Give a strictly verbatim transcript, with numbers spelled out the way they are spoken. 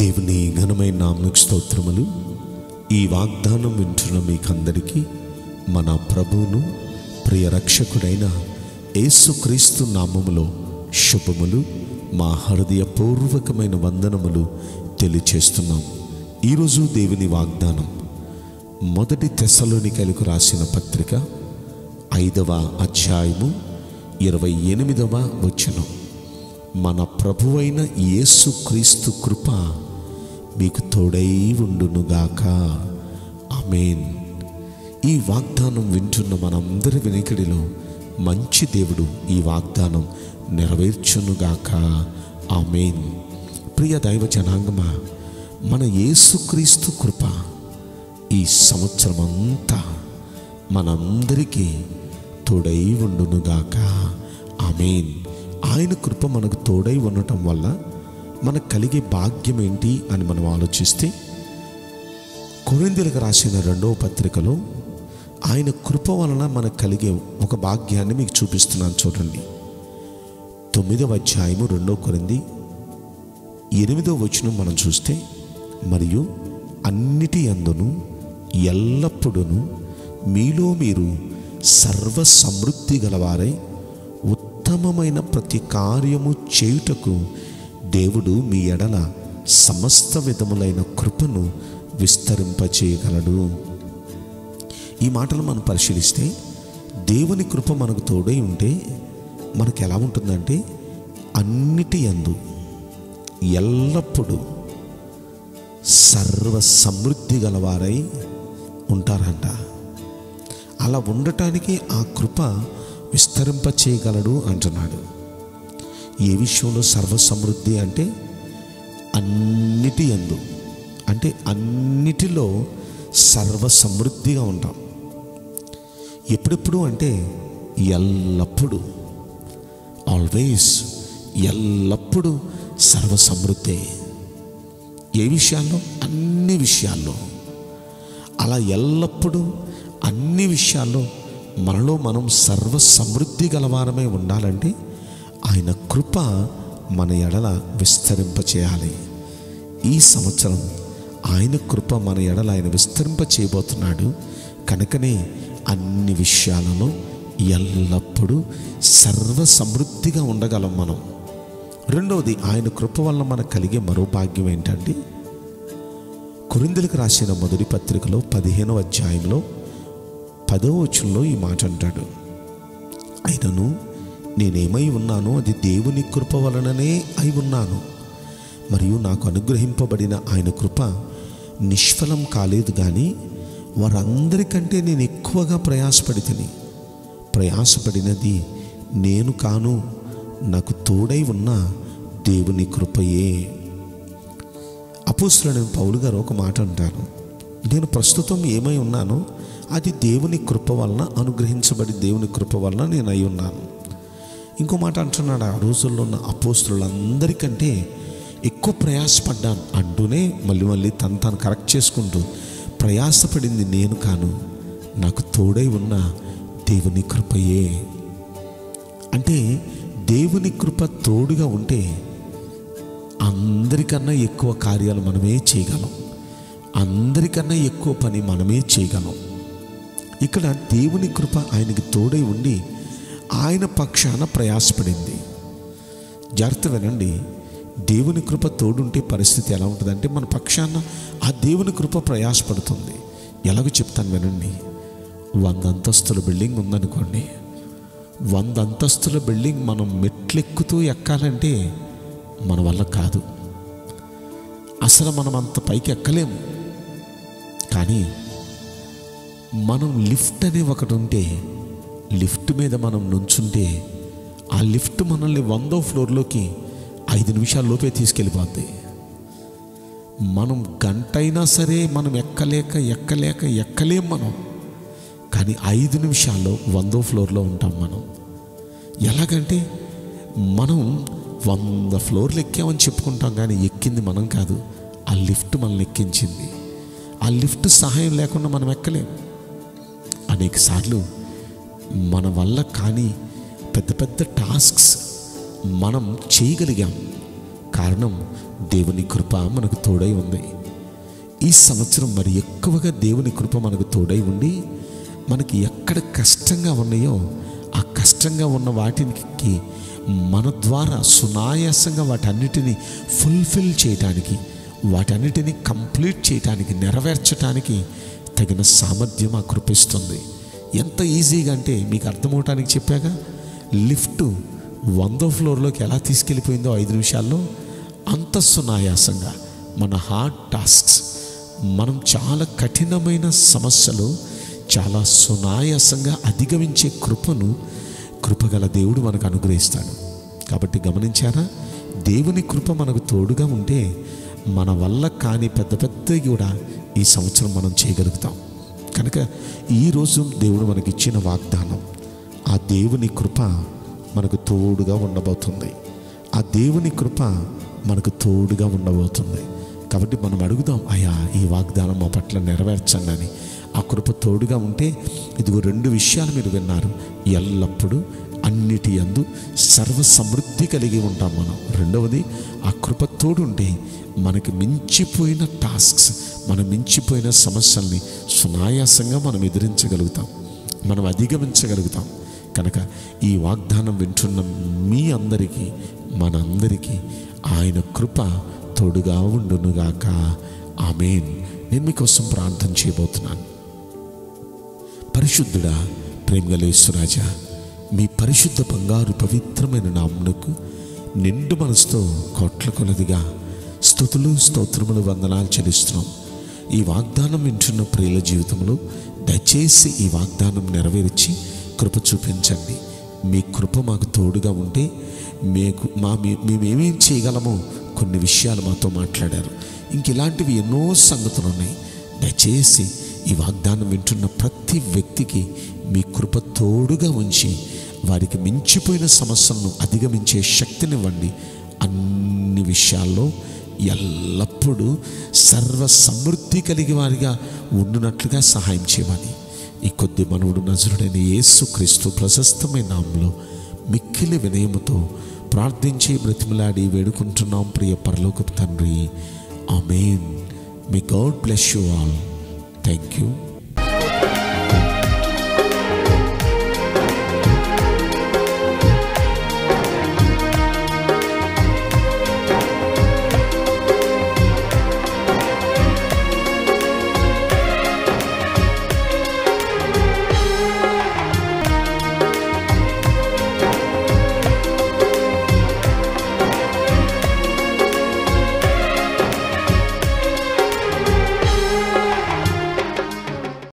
దేవుని ఘనమైన నామమునకు స్తోత్రములు. ఈ వాగ్దానం వింటున్న మీకందరికీ మన ప్రభువును ప్రియ రక్షకుడైన యేసుక్రీస్తు నామములో శుభములు, మా హృదయపూర్వకమైన వందనములు తెలియచేస్తున్నాం. ఈరోజు దేవుని వాగ్దానం మొదటి తెసలోనికైలకు రాసిన పత్రిక ఐదవ అధ్యాయము ఇరవై ఎనిమిదవ వచనం. మన ప్రభువైన యేసుక్రీస్తు కృప మీకు తోడై ఉండునుగాక, ఆమేన్. ఈ వాగ్దానం వింటున్న మనందరి వెనుకడిలో మంచి దేవుడు ఈ వాగ్దానం నెరవేర్చునుగాక, ఆమేన్. ప్రియ దైవ జనాంగమా, మన యేసుక్రీస్తు కృప ఈ సంవత్సరం అంతా మనందరికీ తోడై ఉండునుగాక, ఆమేన్. ఆయన కృప మనకు తోడై ఉండటం వల్ల మనకు కలిగే భాగ్యం ఏంటి అని మనం ఆలోచిస్తే, కొరింథీయులకు రాసిన రెండవ పత్రికలో ఆయన కృప వలన మనకు కలిగే ఒక భాగ్యాన్ని మీకు చూపిస్తున్నాను. చూడండి, తొమ్మిదవ అధ్యాయము రెండవ కొరింథీ ఎనిమిదవ వచనం మనం చూస్తే, మరియు అన్నిటి అందును ఎల్లప్పుడూ మీలో మీరు సర్వ సమృద్ధి గలవారై ఉత్తమమైన ప్రతి కార్యము చేయుటకు దేవుడు మీ ఎడల సమస్త విధములైన కృపను విస్తరింపచేయగలడు. ఈ మాటలు మనం పరిశీలిస్తే, దేవుని కృప మనకు తోడై ఉంటే మనకు ఎలా ఉంటుందంటే, అన్నిటి యందు ఎల్లప్పుడూ సర్వ సమృద్ధి గలవారై ఉంటారంట. అలా ఉండటానికి ఆ కృప విస్తరింప చేయగలడు అంటున్నాడు. ఏ విషయంలో సర్వసమృద్ధి అంటే, అన్నిటి యందు అంటే అన్నిటిలో సర్వసమృద్ధిగా ఉంటాం. ఎప్పుడెప్పుడు అంటే ఎల్లప్పుడూ, ఆల్వేస్, ఎల్లప్పుడూ సర్వసమృద్ధి. ఏ విషయాల్లో? అన్ని విషయాల్లో. అలా ఎల్లప్పుడూ అన్ని విషయాల్లో మనలో మనం సర్వ సమృద్ధి గలవారమే ఉండాలంటే ఆయన కృప మన ఎడల విస్తరింపచేయాలి. ఈ సంవత్సరం ఆయన కృప మన ఎడల ఆయన విస్తరింప చేయబోతున్నాడు. కనుకనే అన్ని విషయాలలో ఎల్లప్పుడూ సర్వ సమృద్ధిగా ఉండగలం మనం. రెండవది, ఆయన కృప వల్ల మనకు కలిగే మరో భాగ్యం ఏంటంటే, కొరింథీయులకు రాసిన మొదటి పత్రికలో పదిహేనవ అధ్యాయంలో పదో వచనంలో ఈ మాట అంటాడు, అయినను నేనేమై ఉన్నానో అది దేవుని కృప వలననే అయి ఉన్నాను, మరియు నాకు అనుగ్రహింపబడిన ఆయన కృప నిష్ఫలం కాలేదు, కానీ వారందరికంటే నేను ఎక్కువగా ప్రయాసపడి తిని ప్రయాసపడినది నేను కాను, నాకు తోడై ఉన్న దేవుని కృపయే. అపొస్తలుడైన పౌలు గారు ఒక మాట అంటారు, నేను ప్రస్తుతం ఏమై ఉన్నానో అది దేవుని కృప వలన, అనుగ్రహించబడి దేవుని కృప వలన నేను అయి ఉన్నాను. ఇంకో మాట అంటున్నాడు, ఆ రోజుల్లో ఉన్న అపోస్తులందరికంటే ఎక్కువ ప్రయాసపడ్డాను అంటూనే మళ్ళీ మళ్ళీ తను తాను కరెక్ట్ చేసుకుంటూ, ప్రయాసపడింది నేను కాను, నాకు తోడై ఉన్న దేవుని కృపయే. అంటే దేవుని కృప తోడుగా ఉంటే అందరికన్నా ఎక్కువ కార్యాలు మనమే చేయగలం, అందరికన్నా ఎక్కువ పని మనమే చేయగలం. ఇక్కడ దేవుని కృప ఆయనకి తోడై ఉండి ఆయన పక్షాన ప్రయాసపడింది. జాగ్రత్త వినండి, దేవుని కృప తోడుంటే పరిస్థితి ఎలా ఉంటుందంటే, మన పక్షాన ఆ దేవుని కృప ప్రయాసపడుతుంది. ఎలాగో చెప్తాను వినండి, వంద అంతస్తుల బిల్డింగ్ ఉందనుకోండి, వంద అంతస్తుల బిల్డింగ్ మనం మెట్లెక్కుతూ ఎక్కాలంటే మన వల్ల కాదు, అసలు మనం అంత పైకి ఎక్కలేము. కానీ మనం లిఫ్ట్ అనే ఒకటి ఉంటే, లిఫ్ట్ మీద మనం నుంచుంటే, ఆ లిఫ్ట్ మనల్ని వందో ఫ్లోర్లోకి ఐదు నిమిషాల్లోపే తీసుకెళ్ళిపోద్ది. మనం గంటైనా సరే మనం ఎక్కలేక ఎక్కలేక ఎక్కలేం మనం, కానీ ఐదు నిమిషాల్లో వందో ఫ్లోర్లో ఉంటాం మనం. ఎలాగంటే, మనం వంద ఫ్లోర్లు ఎక్కామని చెప్పుకుంటాం, కానీ ఎక్కింది మనం కాదు, ఆ లిఫ్ట్ మనల్ని ఎక్కించింది. ఆ లిఫ్ట్ సహాయం లేకుండా మనం ఎక్కలేము. అనేకసార్లు మన వల్ల కానీ పెద్ద పెద్ద టాస్క్స్ మనం చేయగలిగాం, కారణం దేవుని కృప మనకు తోడై ఉంది. ఈ సంవత్సరం మరి ఎక్కువగా దేవుని కృప మనకు తోడై ఉండి మనకి ఎక్కడ కష్టంగా ఉన్నాయో ఆ కష్టంగా ఉన్న వాటికి మన ద్వారా సునాయాసంగా వాటన్నిటిని ఫుల్ఫిల్ చేయటానికి, వాటన్నిటిని కంప్లీట్ చేయటానికి, నెరవేర్చడానికి తగిన సామర్థ్యం ఆ కృపిస్తుంది. ఎంత ఈజీగా అంటే మీకు అర్థమవటానికి చెప్పాక, లిఫ్ట్ వందో ఫ్లోర్లోకి ఎలా తీసుకెళ్ళిపోయిందో ఐదు నిమిషాల్లో, అంత సునాయాసంగా మన హార్డ్ టాస్క్స్, మనం చాలా కఠినమైన సమస్యలు చాలా సునాయాసంగా అధిగమించే కృపను కృపగల దేవుడు మనకు అనుగ్రహిస్తాడు. కాబట్టి గమనించారా, దేవుని కృప మనకు తోడుగా ఉంటే మన వల్ల కాని పెద్ద పెద్ద కూడా ఈ సంవత్సరం మనం చేయగలుగుతాం. కనుక ఈరోజు దేవుడు మనకిచ్చిన వాగ్దానం, ఆ దేవుని కృప మనకు తోడుగా ఉండబోతుంది. ఆ దేవుని కృప మనకు తోడుగా ఉండబోతుంది. కాబట్టి మనం అడుగుదాం, అయ్యా ఈ వాగ్దానం మా పట్ల నెరవేర్చండి అని. ఆ కృప తోడుగా ఉంటే ఇదిగో రెండు విషయాలు మీరు విన్నారు, ఎల్లప్పుడూ అన్నిటి యందు సర్వ సమృద్ధి కలిగి ఉంటాం మనం. రెండవది, ఆ కృప తోడుంటే మనకి మించిపోయిన టాస్క్స్, మనం మించిపోయిన సమస్యల్ని సునాయాసంగా మనం ఎదిరించగలుగుతాం, మనం అధిగమించగలుగుతాం. కనుక ఈ వాగ్దానం వింటున్న మీ అందరికీ, మనందరికీ ఆయన కృప తోడుగా ఉండునుగాక. ఆమేన్. నేను మీకోసం ప్రార్థన చేయబోతున్నాను. పరిశుద్ధుడా, ప్రేమగలేశ్వరాజా, మీ పరిశుద్ధ బంగారు పవిత్రమైన నామమునకు నిండు మనసుతో కోట్ల కొలదిగా స్తుతులు స్తోత్రములు వందనాలు చెల్లిస్తున్నాం. ఈ వాగ్దానం వింటున్న ప్రియుల జీవితంలో దయచేసి ఈ వాగ్దానం నెరవేర్చి కృప చూపించండి. మీ కృప మాకు తోడుగా ఉంటే మీకు మా మేమేమేం చేయగలమో కొన్ని విషయాలు మాతో మాట్లాడారు. ఇంక ఇలాంటివి ఎన్నో సంగతులు ఉన్నాయి. దయచేసి ఈ వాగ్దానం వింటున్న ప్రతి వ్యక్తికి మీ కృప తోడుగా ఉంచి వారికి మించిపోయిన సమస్యలను అధిగమించే శక్తినివ్వండి. అన్ని విషయాల్లో ఎల్లప్పుడూ సర్వ సమృద్ధి కలిగి వారిగా ఉండునట్లుగా సహాయం చేయమని ఈ కొద్ది మనవుడు నజరుడైన యేసుక్రీస్తు ప్రశస్తమైన నామములో మిక్కిలి వినయముతో ప్రార్థించి బ్రతిమలాడి వేడుకుంటున్నాం ప్రియ పరలోకపు తండ్రి. Amen. May God bless you all. Thank you.